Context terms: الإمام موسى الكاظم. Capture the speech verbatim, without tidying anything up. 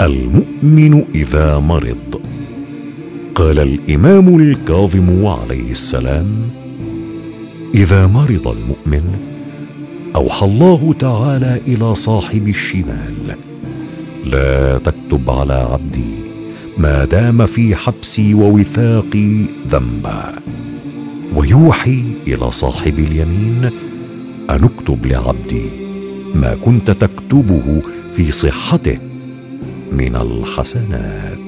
المؤمن إذا مرض. قال الإمام الكاظم عليه السلام: إذا مرض المؤمن أوحى الله تعالى إلى صاحب الشمال: لا تكتب على عبدي ما دام في حبسي ووثاقي ذنبا، ويوحي إلى صاحب اليمين أن اكتب لعبدي ما كنت تكتبه في صحته من الحسنات.